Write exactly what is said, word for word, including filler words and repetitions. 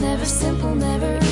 Never simple, never